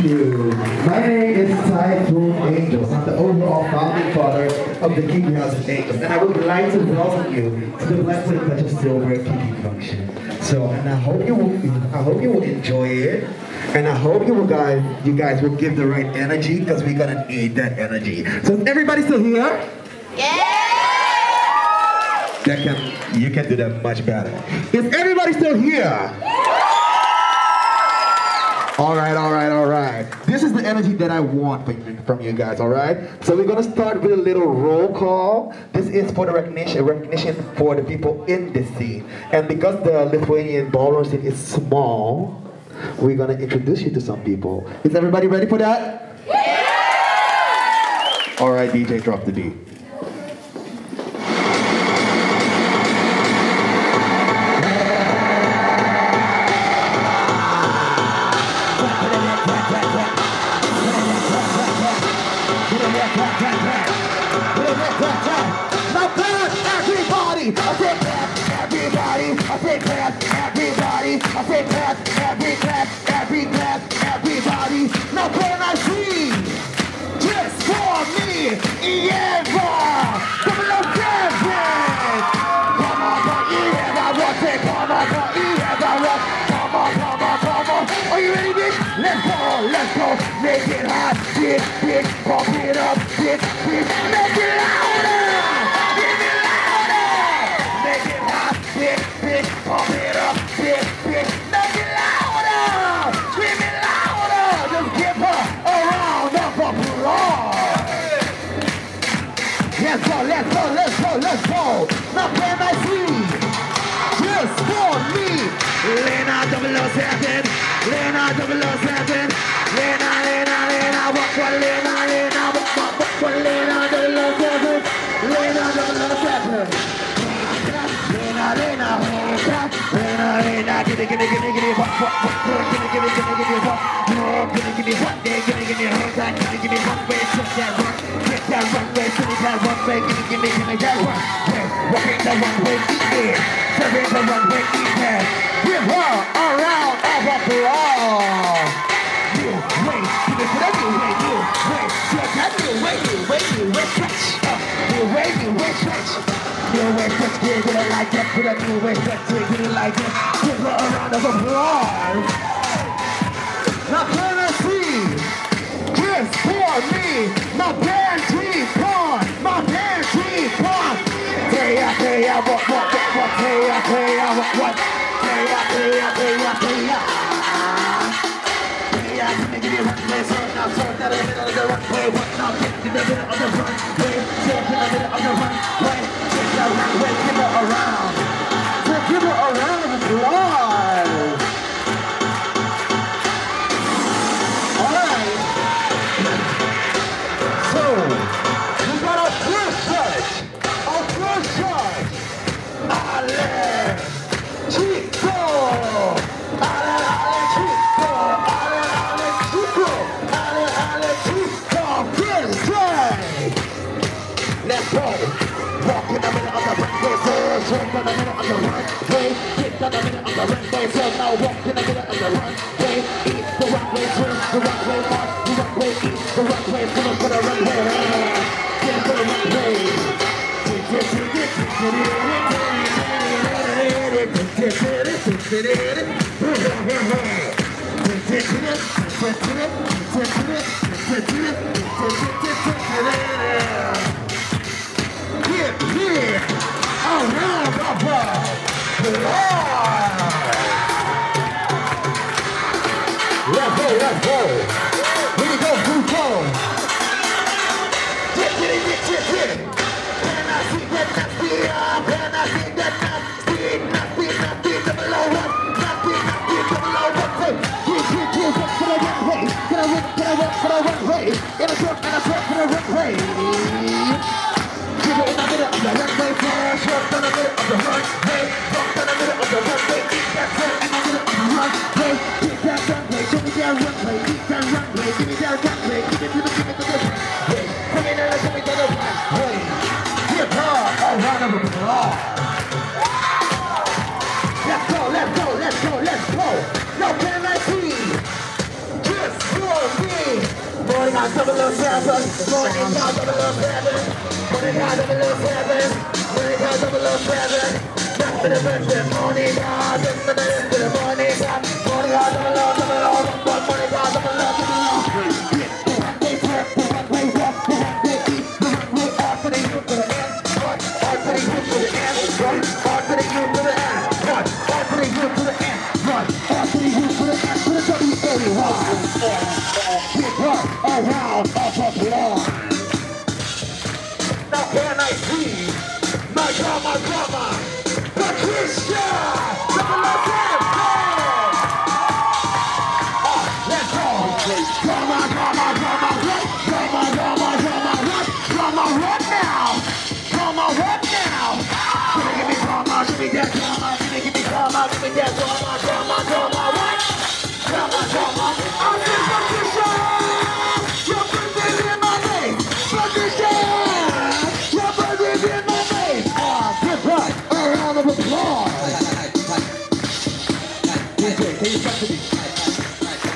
Thank you. My name is Tai Boom Angels. I'm the overall founding father of the Kiki House of Angels, and I would like to welcome you to the Black w/a touch of Silver Kiki function. So, and I hope you will enjoy it, and I hope you guys will give the right energy, because we're gonna need that energy. So, is everybody still here? Yeah. You can do that much better. Is everybody still here? Yeah. All right. This is the energy that I want from you guys, all right? So we're going to start with a little roll call. This is for the recognition for the people in this scene. And because the Lithuanian ballroom scene is small, we're going to introduce you to some people. Is everybody ready for that? Yeah! All right, DJ, drop the beat. I say clap, everybody. Now can I see? Just for me, yeah, boy. Come on, come on. Are you ready, bitch? Let's go. Make it hot, bitch. Pump it up, bitch. Make it louder. Let's go. Now can I see? Just for me. Lena 007. Lena. Lena 007. Give it like that. Give her a round of applause. Now can I see? Just for me. My pantry porn. Let's go. Now can I see? Just for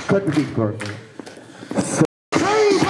Cut the beat, Carter. This is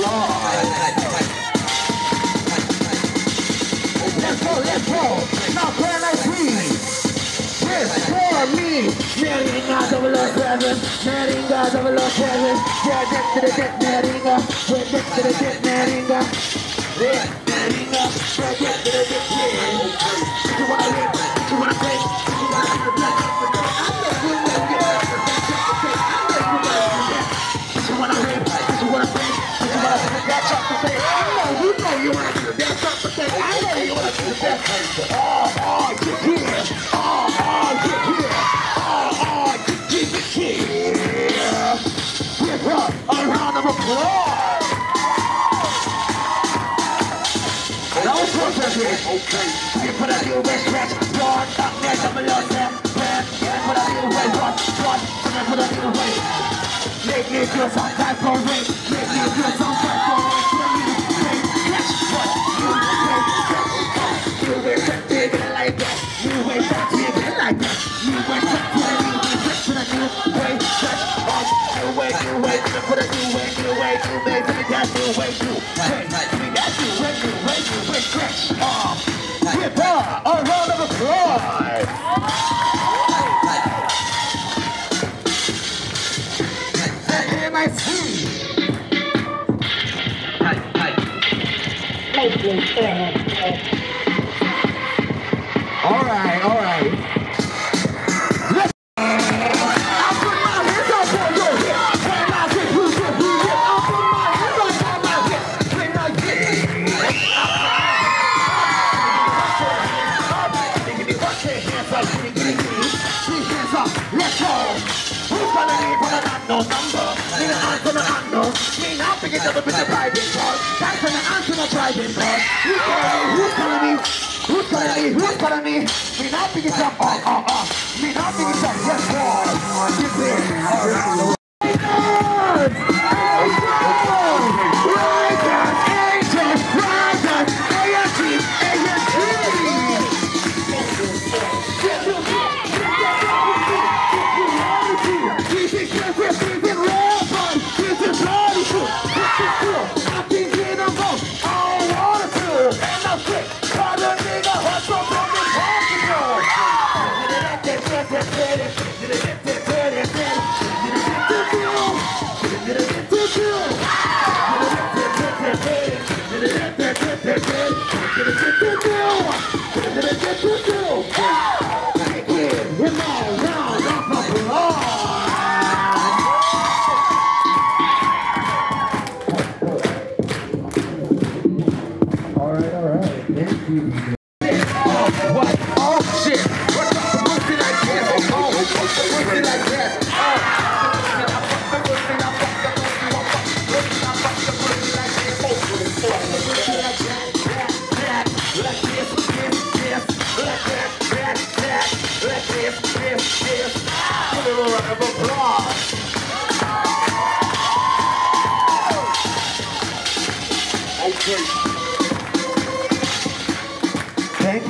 love. Thank